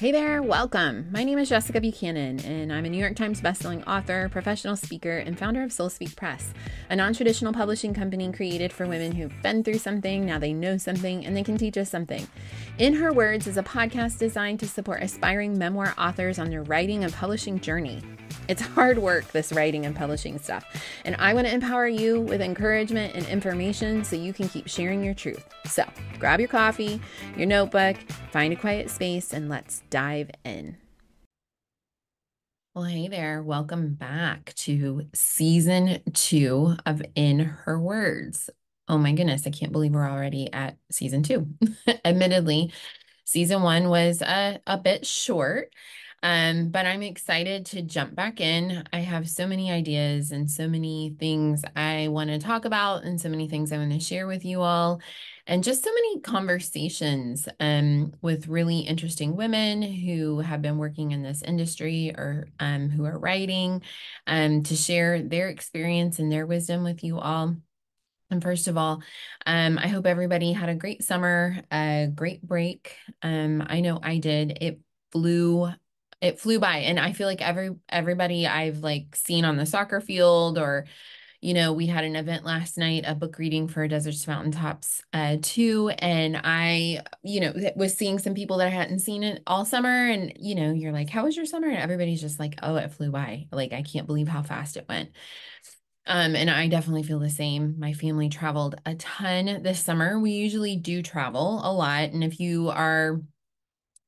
Hey there, welcome. My name is Jessica Buchanan, and I'm a New York Times bestselling author, professional speaker, and founder of Soul Speak Press, a non-traditional publishing company created for women who've been through something, now they know something, and they can teach us something. In Her Words is a podcast designed to support aspiring memoir authors on their writing and publishing journey. It's hard work, this writing and publishing stuff, and I want to empower you with encouragement and information so you can keep sharing your truth. So grab your coffee, your notebook, find a quiet space, and let's dive in. Well, hey there. Welcome back to season 2 of In Her Words. Oh my goodness, I can't believe we're already at season 2. Admittedly, season 1 was a bit short. But I'm excited to jump back in. I have so many ideas and so many things I want to talk about and so many things I want to share with you all, and just so many conversations with really interesting women who have been working in this industry or who are writing to share their experience and their wisdom with you all. And first of all, I hope everybody had a great summer, a great break. I know I did. It flew by, and I feel like everybody I've seen on the soccer field, or, you know, we had an event last night, a book reading for Deserts to Mountaintops 2, and I, you know, was seeing some people that I hadn't seen it all summer, and, you know, you're like, how was your summer? And everybody's just like, oh, it flew by. Like, I can't believe how fast it went. And I definitely feel the same. My family traveled a ton this summer. We usually do travel a lot, and if you are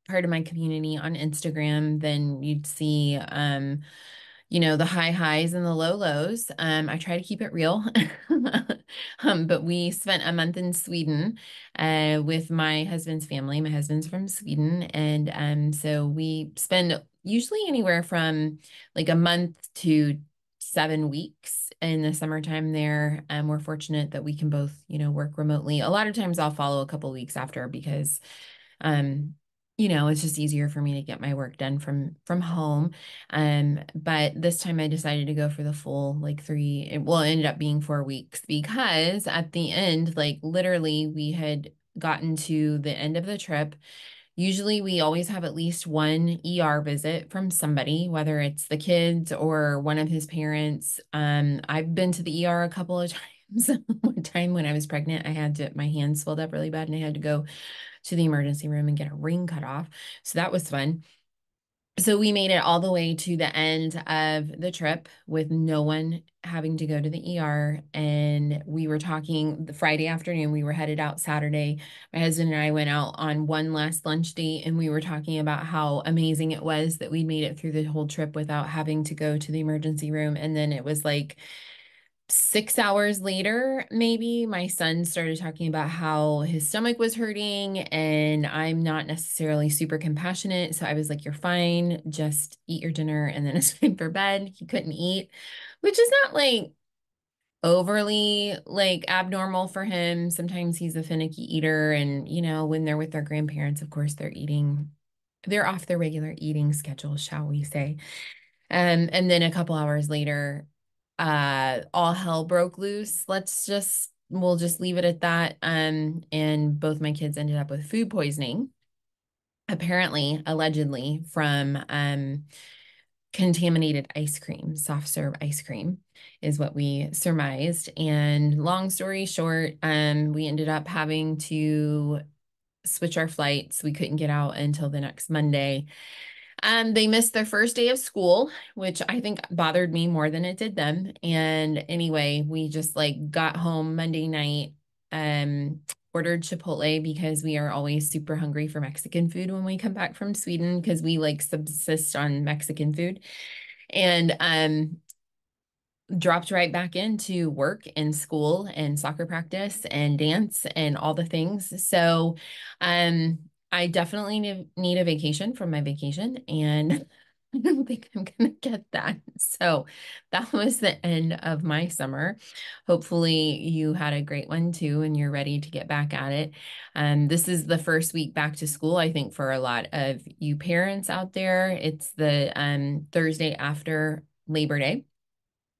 part of my community on Instagram, then you'd see, you know, the high highs and the low lows. I try to keep it real. But we spent a month in Sweden with my husband's family. My husband's from Sweden. And so we spend usually anywhere from like a month to 7 weeks in the summertime there. And we're fortunate that we can both, you know, work remotely. A lot of times I'll follow a couple weeks after because, you know, it's just easier for me to get my work done from home. But this time I decided to go for the full, it ended up being 4 weeks, because at the end, literally we had gotten to the end of the trip. Usually we always have at least one ER visit from somebody, whether it's the kids or one of his parents. I've been to the ER a couple of times. One time when I was pregnant, I had to, my hands swelled up really bad and I had to go to the emergency room and get a ring cut off. So that was fun. So we made it all the way to the end of the trip with no one having to go to the ER. And we were talking the Friday afternoon, we were headed out Saturday. My husband and I went out on one last lunch date, and we were talking about how amazing it was that we made it through the whole trip without having to go to the emergency room. And then it was like 6 hours later, maybe, my son started talking about how his stomach was hurting, and I'm not necessarily super compassionate. So I was like, you're fine, just eat your dinner. And then it's time for bed. He couldn't eat, which is not overly abnormal for him. Sometimes he's a finicky eater, and, you know, when they're with their grandparents, of course they're off their regular eating schedule, shall we say. And then a couple hours later, all hell broke loose. We'll just leave it at that. And both my kids ended up with food poisoning, allegedly from, contaminated ice cream. Soft serve ice cream is what we surmised. And long story short, we ended up having to switch our flights. We couldn't get out until the next Monday. They missed their first day of school, which I think bothered me more than it did them. And anyway, we just got home Monday night, ordered Chipotle because we are always super hungry for Mexican food when we come back from Sweden, because we subsist on Mexican food, and, dropped right back into work and school and soccer practice and dance and all the things. So, I definitely need a vacation from my vacation, and I don't think I'm going to get that. So that was the end of my summer. Hopefully you had a great one too, and you're ready to get back at it. This is the first week back to school, I think, for a lot of you parents out there. It's the Thursday after Labor Day.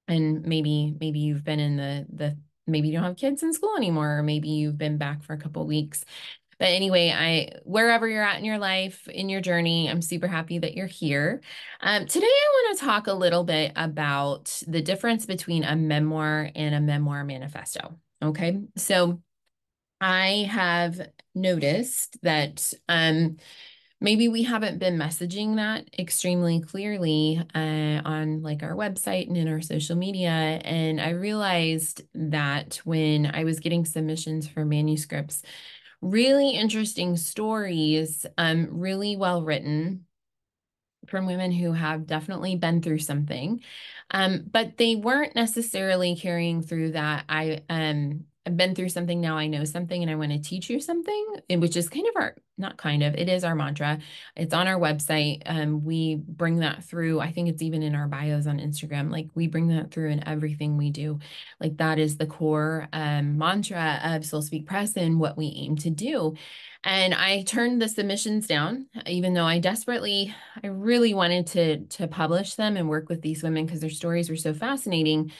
And maybe you've been maybe you don't have kids in school anymore, or maybe you've been back for a couple of weeks. But anyway, wherever you're at in your life, in your journey, I'm super happy that you're here. Today, I want to talk a little bit about the difference between a memoir and a memoir manifesto. Okay. So I have noticed that, maybe we haven't been messaging that extremely clearly on like our website and in our social media. And I realized that when I was getting submissions for manuscripts, really interesting stories, really well written from women who have definitely been through something, but they weren't necessarily carrying through that. I've been through something, now I know something, and I want to teach you something, which is it is our mantra. It's on our website. We bring that through. I think it's even in our bios on Instagram. Like, we bring that through in everything we do. Like, that is the core mantra of Soul Speak Press and what we aim to do. And I turned the submissions down, even though I really wanted to publish them and work with these women because their stories were so fascinating.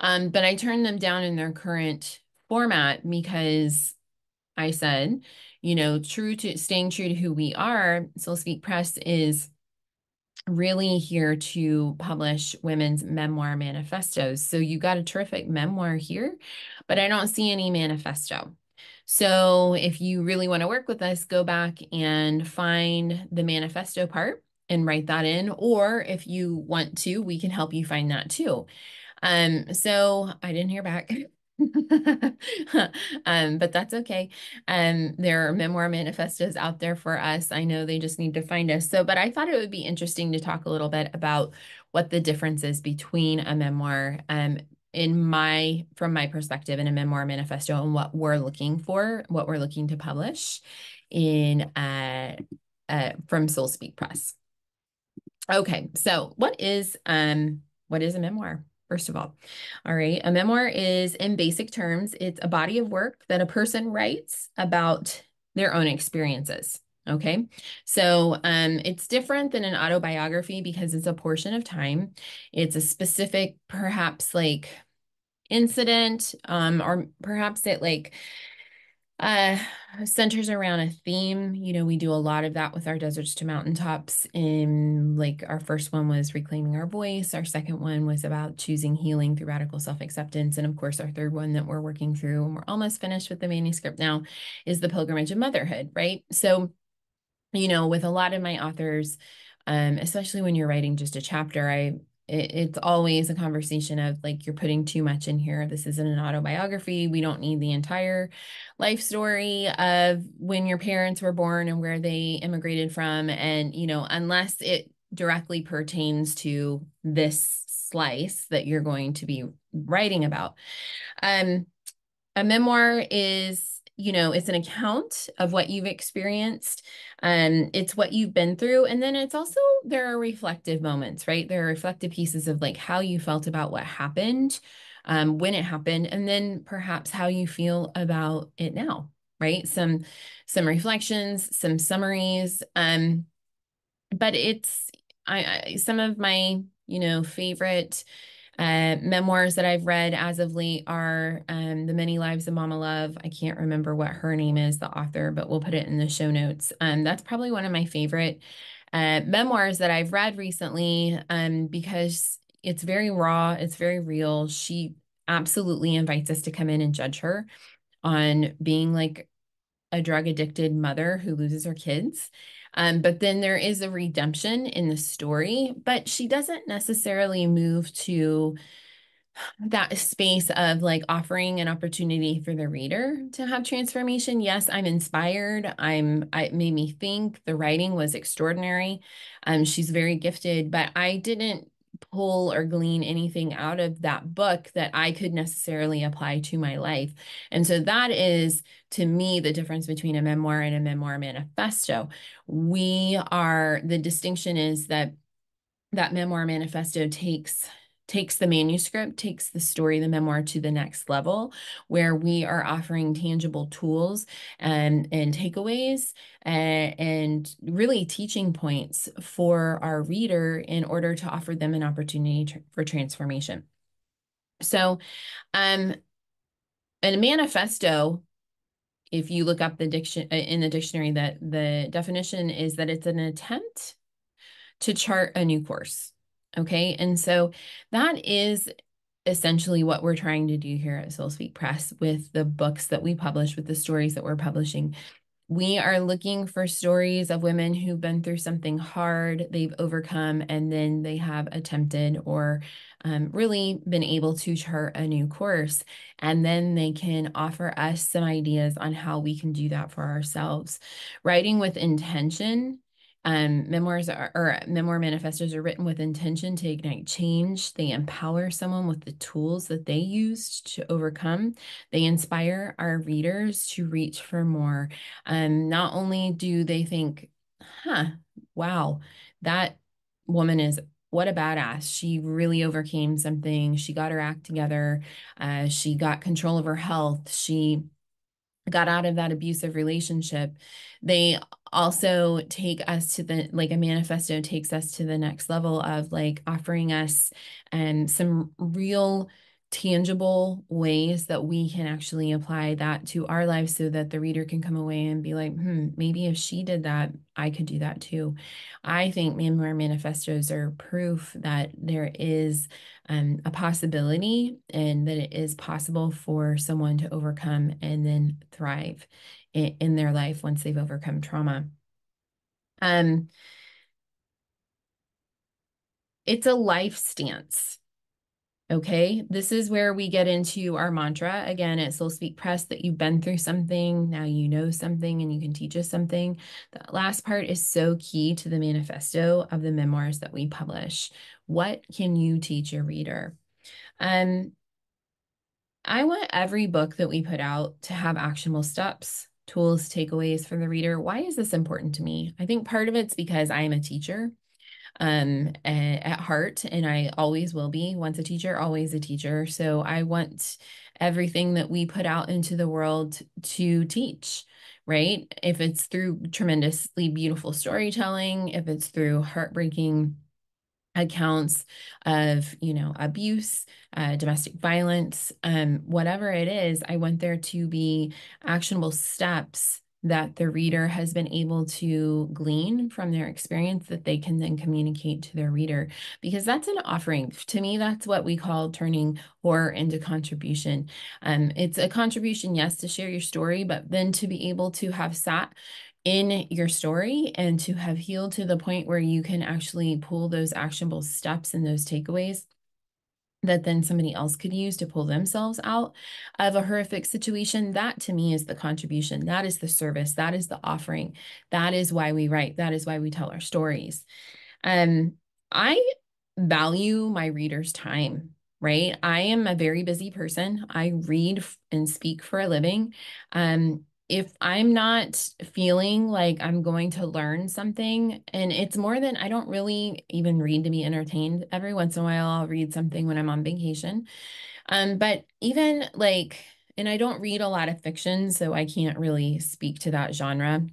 But I turned them down in their current format because I said, staying true to who we are. Soul Speak Press is really here to publish women's memoir manifestos. So you got a terrific memoir here, but I don't see any manifesto. So if you really want to work with us, go back and find the manifesto part and write that in. Or if you want to, we can help you find that too. So I didn't hear back. But that's okay. There are memoir manifestos out there for us. I know they just need to find us. But I thought it would be interesting to talk a little bit about what the difference is between a memoir, from my perspective, and a memoir manifesto, and what we're looking to publish from Soul Speak Press. Okay. So what is a memoir? First of all, a memoir is, in basic terms, it's a body of work that a person writes about their own experiences. Okay. So, it's different than an autobiography because it's a portion of time. It's a specific, perhaps like incident, or perhaps it like, centers around a theme. We do a lot of that with our Deserts to Mountaintops. Our first one was reclaiming our voice. Our second one was about choosing healing through radical self-acceptance. And of course, our third one that we're working through, and we're almost finished with the manuscript now, is the pilgrimage of motherhood, right? So, with a lot of my authors, especially when you're writing just a chapter, it's always a conversation of like, you're putting too much in here. This isn't an autobiography. We don't need the entire life story of when your parents were born and where they immigrated from. And, unless it directly pertains to this slice that you're going to be writing about. A memoir is, it's an account of what you've experienced, it's what you've been through. And then it's also, there are reflective moments, right? There are reflective pieces of like how you felt about what happened, when it happened, and then perhaps how you feel about it now, right? Some reflections, some summaries. But it's, some of my, favorite, memoirs that I've read as of late are The Many Lives of Mama Love. I can't remember what her name is, the author, but we'll put it in the show notes. That's probably one of my favorite memoirs that I've read recently, because it's very raw, it's very real. She absolutely invites us to come in and judge her on being like a drug addicted mother who loses her kids. But then there is a redemption in the story, but she doesn't necessarily move to that space of like offering an opportunity for the reader to have transformation. Yes, I'm inspired. It made me think. The writing was extraordinary. She's very gifted, but I didn't pull or glean anything out of that book that I could necessarily apply to my life. And so that is, to me, the difference between a memoir and a memoir manifesto. The distinction is that memoir manifesto takes the manuscript, takes the story, the memoir, to the next level, where we are offering tangible tools and takeaways and really teaching points for our reader in order to offer them an opportunity for transformation. So, a manifesto if you look up in the dictionary, that the definition is that it's an attempt to chart a new course. Okay. And so that is essentially what we're trying to do here at Soul Speak Press with the books that we publish, with the stories that we're publishing. We are looking for stories of women who've been through something hard, they've overcome, and then they have attempted or really been able to chart a new course. And then they can offer us some ideas on how we can do that for ourselves. Writing with intention. Memoir manifestos are written with intention to ignite change. They empower someone with the tools that they used to overcome. They inspire our readers to reach for more. Not only do they think, wow, that woman is, what a badass. She really overcame something. She got her act together. She got control of her health. She got out of that abusive relationship. They also take us to the, like a manifesto takes us to the next level of like offering us some real tangible ways that we can actually apply that to our lives so that the reader can come away and be like, maybe if she did that, I could do that too. I think memoir manifestos are proof that there is a possibility and that it is possible for someone to overcome and then thrive in their life once they've overcome trauma. It's a life stance. Okay, this is where we get into our mantra again at Soul Speak Press, that you've been through something, now you know something, and you can teach us something. That last part is so key to the manifesto of the memoirs that we publish. What can you teach your reader? I want every book that we put out to have actionable steps, tools, takeaways for the reader. Why is this important to me? I think part of it's because I am a teacher. At heart, and I always will be. Once a teacher, always a teacher. So I want everything that we put out into the world to teach, right? If it's through tremendously beautiful storytelling, if it's through heartbreaking accounts of, you know, abuse, domestic violence, whatever it is, I want there to be actionable steps that the reader has been able to glean from their experience that they can then communicate to their reader, because that's an offering. To me, that's what we call turning horror into contribution. It's a contribution, yes, to share your story, but then to be able to have sat in your story and to have healed to the point where you can actually pull those actionable steps and those takeaways that then somebody else could use to pull themselves out of a horrific situation. That to me is the contribution. That is the service. That is the offering. That is why we write. That is why we tell our stories. I value my readers' time, right? I am a very busy person. I read and speak for a living. If I'm not feeling like I'm going to learn something, and it's more than, I don't really even read to be entertained. Every once in a while, I'll read something when I'm on vacation. But even like, and I don't read a lot of fiction, so I can't really speak to that genre.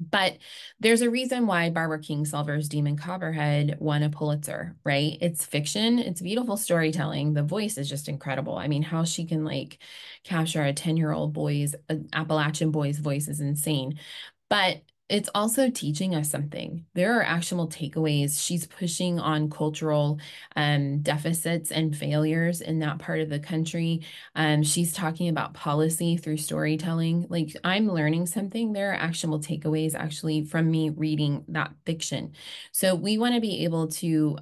But there's a reason why Barbara Kingsolver's Demon Copperhead won a Pulitzer, right? It's fiction. It's beautiful storytelling. The voice is just incredible. I mean, how she can like capture a 10-year-old boy's, Appalachian boy's voice is insane. But it's also teaching us something. There are actionable takeaways. She's pushing on cultural deficits and failures in that part of the country. She's talking about policy through storytelling. Like, I'm learning something. There are actionable takeaways actually from me reading that fiction. So we want to be able to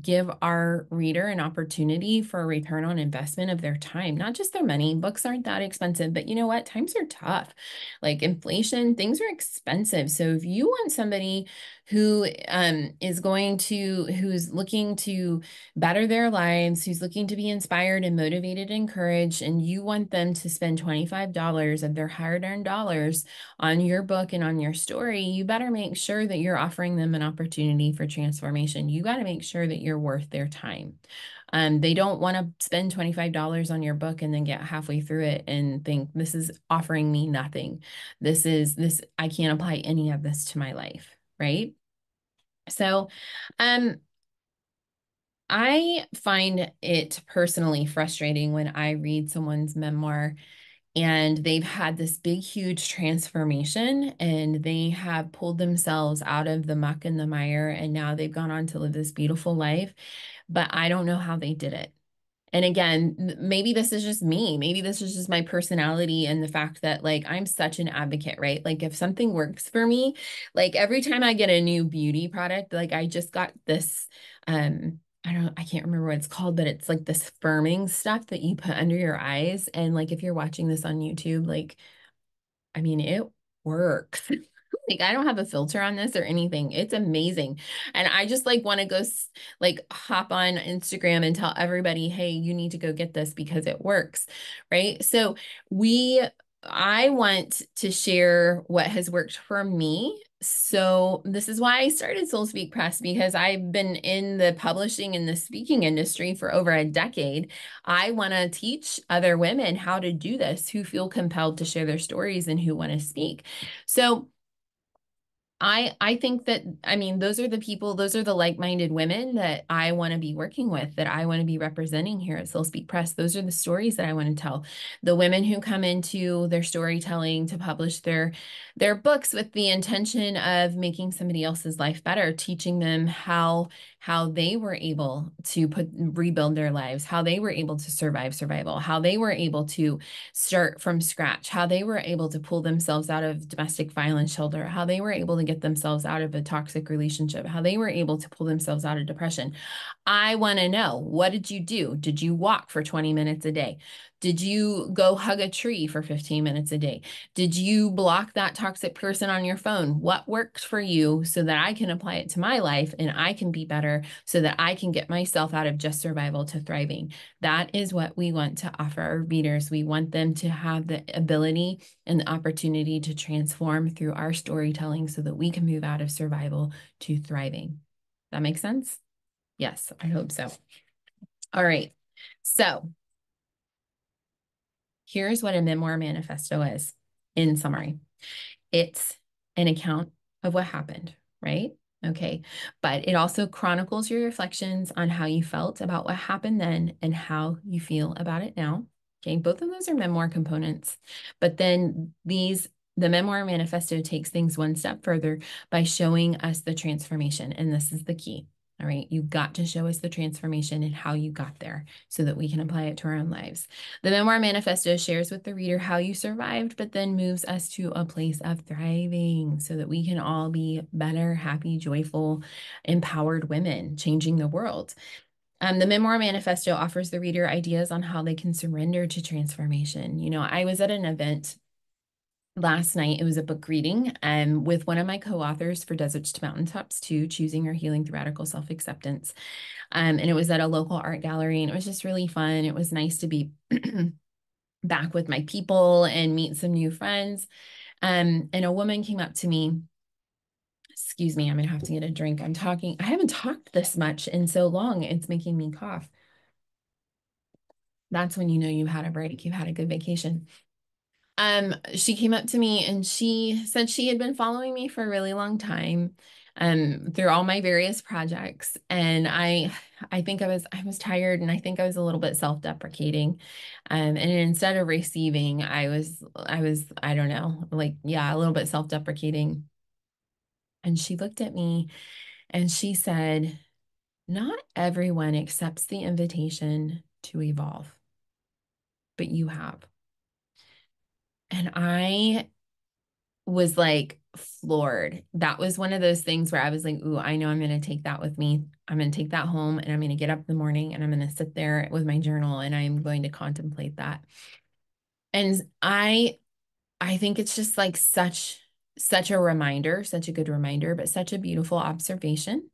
give our reader an opportunity for a return on investment of their time, not just their money. Books aren't that expensive, but you know what? Times are tough. Like inflation, things are expensive. So if you want somebody who who's looking to better their lives, who's looking to be inspired and motivated and encouraged, and you want them to spend $25 of their hard-earned dollars on your book and on your story, you better make sure that you're offering them an opportunity for transformation. You got to make sure that you're worth their time. They don't want to spend $25 on your book and then get halfway through it and think, this is offering me nothing. This, I can't apply any of this to my life, right? So, I find it personally frustrating when I read someone's memoir And they've had this big, huge transformation, and they have pulled themselves out of the muck and the mire, and now they've gone on to live this beautiful life. But I don't know how they did it. And again, maybe this is just me. Maybe this is just my personality and the fact that, like, I'm such an advocate, right? Like, if something works for me, like every time I get a new beauty product, like I just got this, I can't remember what it's called, but it's like this firming stuff that you put under your eyes. And like, if you're watching this on YouTube, like, I mean, it works. Like, I don't have a filter on this or anything. It's amazing. And I just like want to go like hop on Instagram and tell everybody, hey, you need to go get this because it works. Right. So I want to share what has worked for me. So this is why I started Soul Speak Press, because I've been in the publishing and the speaking industry for over a decade. I want to teach other women how to do this who feel compelled to share their stories and who want to speak. So I think that, I mean, those are the people, those are the like-minded women that I want to be working with, that I want to be representing here at Soul Speak Press. Those are the stories that I want to tell. The women who come into their storytelling to publish their books with the intention of making somebody else's life better, teaching them how they were able to rebuild their lives, how they were able to survive survival, how they were able to start from scratch, how they were able to pull themselves out of domestic violence shelter, how they were able to get themselves out of a toxic relationship, how they were able to pull themselves out of depression. I want to know, what did you do? Did you walk for 20 minutes a day? Did you go hug a tree for 15 minutes a day? Did you block that toxic person on your phone? What worked for you so that I can apply it to my life and I can be better so that I can get myself out of just survival to thriving? That is what we want to offer our readers. We want them to have the ability and the opportunity to transform through our storytelling so that we can move out of survival to thriving. That makes sense? Yes, I hope so. All right. So here's what a memoir manifesto is in summary. It's an account of what happened, right? Okay. But it also chronicles your reflections on how you felt about what happened then and how you feel about it now. Okay. Both of those are memoir components, but then the Memoir Manifesto takes things one step further by showing us the transformation. And this is the key. All right. You've got to show us the transformation and how you got there so that we can apply it to our own lives. The Memoir Manifesto shares with the reader how you survived, but then moves us to a place of thriving so that we can all be better, happy, joyful, empowered women changing the world. The Memoir Manifesto offers the reader ideas on how they can surrender to transformation. You know, I was at an event last night. It was a book reading with one of my co-authors for Deserts to Mountaintops 2, Choosing Your Healing Through Radical Self-Acceptance. And it was at a local art gallery, and it was just really fun. It was nice to be back with my people and meet some new friends. And a woman came up to me. Excuse me, I'm going to have to get a drink. I haven't talked this much in so long. It's making me cough. That's when you know you've had a break. You've had a good vacation. She came up to me and she said she had been following me for a really long time, through all my various projects. And I think I was tired, and I think I was a little bit self-deprecating. And instead of receiving, I don't know, like, yeah, a little bit self-deprecating. And she looked at me and she said, "Not everyone accepts the invitation to evolve, but you have." And I was like floored. That was one of those things where I was like, ooh, I know I'm going to take that with me. I'm going to take that home, and I'm going to get up in the morning and I'm going to sit there with my journal and I'm going to contemplate that. And I think it's just like such a reminder, such a good reminder, but such a beautiful observation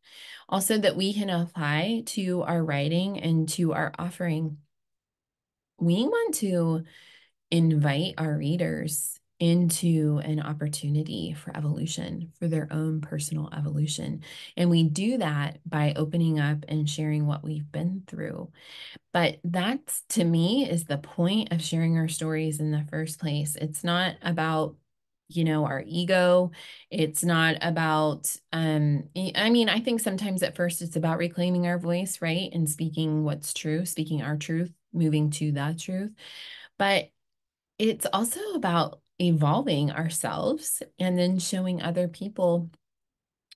also that we can apply to our writing and to our offering. We want to invite our readers into an opportunity for evolution, for their own personal evolution. And we do that by opening up and sharing what we've been through. But that, to me, is the point of sharing our stories in the first place. It's not about, you know, our ego. It's not about, I mean, I think sometimes at first it's about reclaiming our voice, right? And speaking what's true, speaking our truth, moving to the truth. But it's also about evolving ourselves and then showing other people,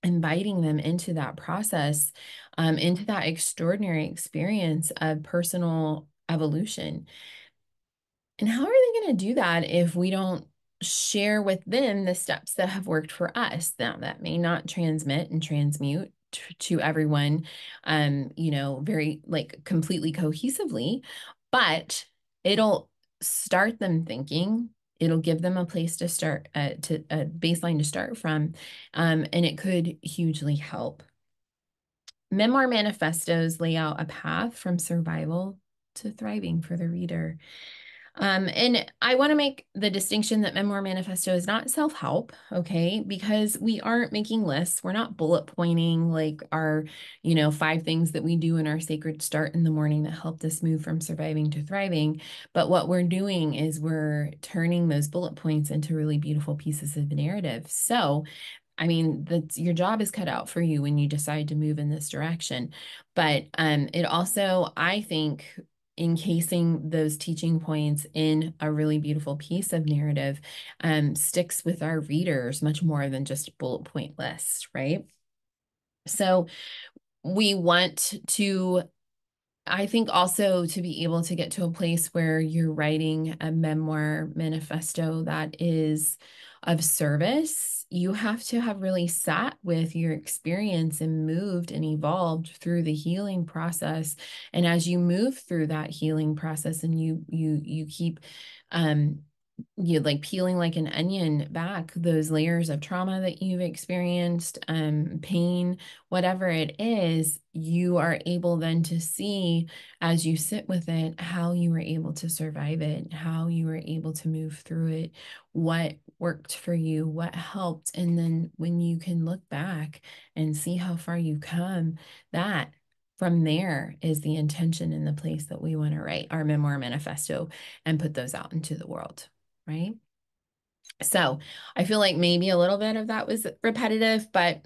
inviting them into that process, into that extraordinary experience of personal evolution. And how are they going to do that if we don't share with them the steps that have worked for us? Now, that may not transmit and transmute to everyone, very completely cohesively, but it'll start them thinking. It'll give them a place to start, to a baseline to start from, and it could hugely help. Memoir manifestos lay out a path from survival to thriving for the reader. And I want to make the distinction that Memoir Manifesto is not self-help, okay? Because we aren't making lists. We're not bullet pointing like our, 5 things that we do in our sacred start in the morning that helped us move from surviving to thriving. But what we're doing is we're turning those bullet points into really beautiful pieces of narrative. So, that's, your job is cut out for you when you decide to move in this direction. But it also, I think, encasing those teaching points in a really beautiful piece of narrative sticks with our readers much more than just bullet point lists, right? So we want to, I think, also to be able to get to a place where you're writing a memoir manifesto that is of service. You have to have really sat with your experience and moved and evolved through the healing process. And as you move through that healing process and you keep, peeling like an onion back those layers of trauma that you've experienced, pain, whatever it is, you are able then to see, as you sit with it, how you were able to survive it, how you were able to move through it, what worked for you, what helped. And then when you can look back and see how far you've come, that from there is the intention and the place that we want to write our memoir manifesto and put those out into the world. Right? So I feel like maybe a little bit of that was repetitive, but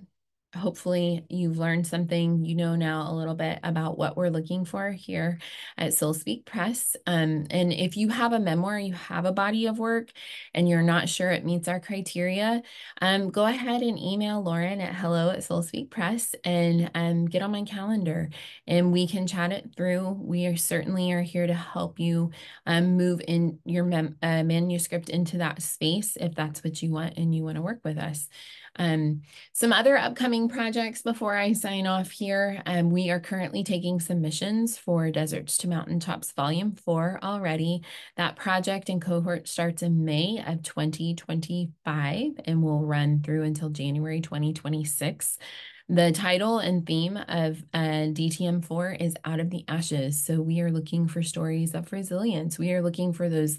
hopefully you've learned something, now a little bit about what we're looking for here at Soul Speak Press. And if you have a memoir, you have a body of work, and you're not sure it meets our criteria, go ahead and email Lauren at hello@soulspeakpress and get on my calendar and we can chat it through. We certainly are here to help you move in your manuscript into that space if that's what you want and you want to work with us. Some other upcoming projects before I sign off here. We are currently taking submissions for Deserts to Mountaintops Volume 4 already. That project and cohort starts in May of 2025 and will run through until January 2026. The title and theme of DTM4 is Out of the Ashes. So we are looking for stories of resilience. We are looking for those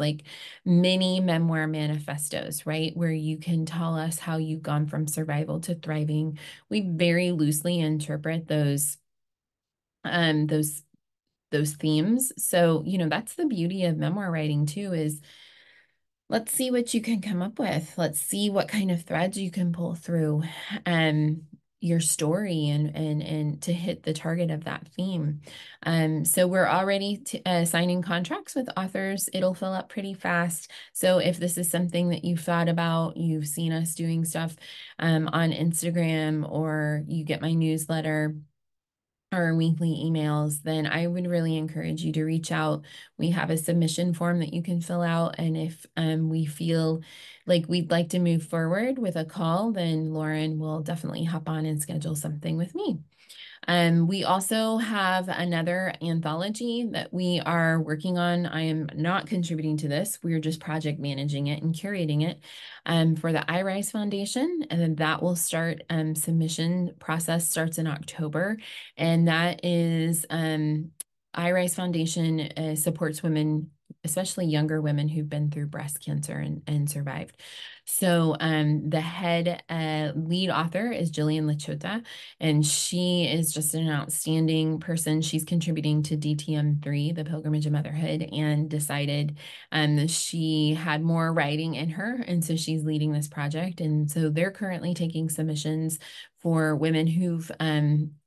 mini memoir manifestos, right? Where you can tell us how you've gone from survival to thriving. We very loosely interpret those themes. So, that's the beauty of memoir writing too, is let's see what you can come up with. Let's see what kind of threads you can pull through. Your story and to hit the target of that theme. So we're already signing contracts with authors. It'll fill up pretty fast. So if this is something that you've thought about, you've seen us doing stuff on Instagram, or you get my newsletter, our weekly emails, then I would really encourage you to reach out. We have a submission form that you can fill out. And if we feel like we'd like to move forward with a call, then Lauren will definitely hop on and schedule something with me. We also have another anthology that we are working on. I am not contributing to this. We're just project managing it and curating it for the iRise Foundation. And then that will start, submission process starts in October. And that is, iRise Foundation supports women, especially younger women who've been through breast cancer and survived. So the head lead author is Jillian Lachota, and she is just an outstanding person. She's contributing to DTM3, The Pilgrimage of Motherhood, and decided that she had more writing in her, and so she's leading this project. And so they're currently taking submissions for women who've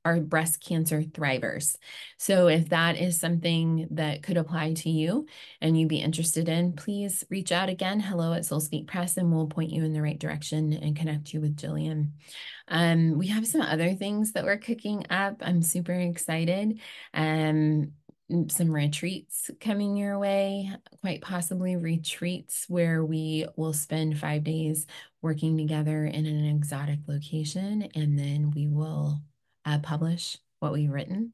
are breast cancer thrivers. So if that is something that could apply to you and you'd be interested in, please reach out again, hello@SoulSpeakPress, and we'll point you in the right direction and connect you with Jillian. We have some other things that we're cooking up. I'm super excited. Some retreats coming your way, quite possibly retreats where we will spend 5 days working together in an exotic location, and then we will publish what we've written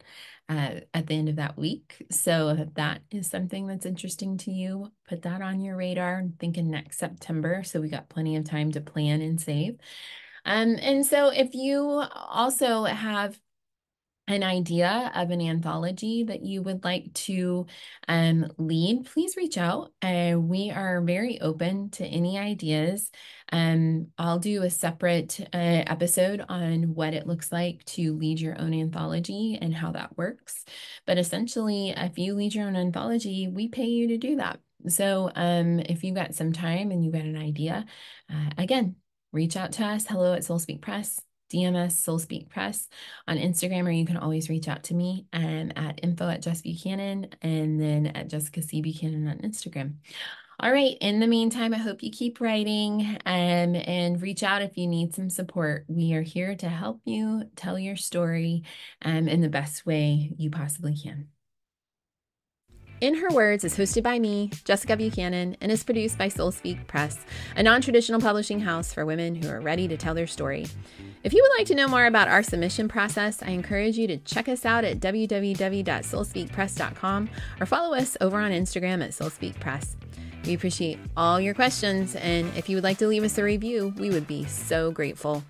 at the end of that week. So if that is something that's interesting to you, put that on your radar. I'm thinking next September, so we got plenty of time to plan and save. And so if you also have an idea of an anthology that you would like to lead, please reach out. We are very open to any ideas. I'll do a separate episode on what it looks like to lead your own anthology and how that works. But essentially, if you lead your own anthology, we pay you to do that. So if you've got some time and you've got an idea, again, reach out to us, hello@SoulSpeakPress. DM us, Soul Speak Press, on Instagram, or you can always reach out to me at info@JessBuchanan, and then at JessicaCBuchanan on Instagram. All right. In the meantime, I hope you keep writing and reach out if you need some support. We are here to help you tell your story in the best way you possibly can. In Her Words is hosted by me, Jessica Buchanan, and is produced by Soul Speak Press, a non-traditional publishing house for women who are ready to tell their story. If you would like to know more about our submission process, I encourage you to check us out at www.soulspeakpress.com or follow us over on Instagram at SoulSpeakPress. We appreciate all your questions, and if you would like to leave us a review, we would be so grateful.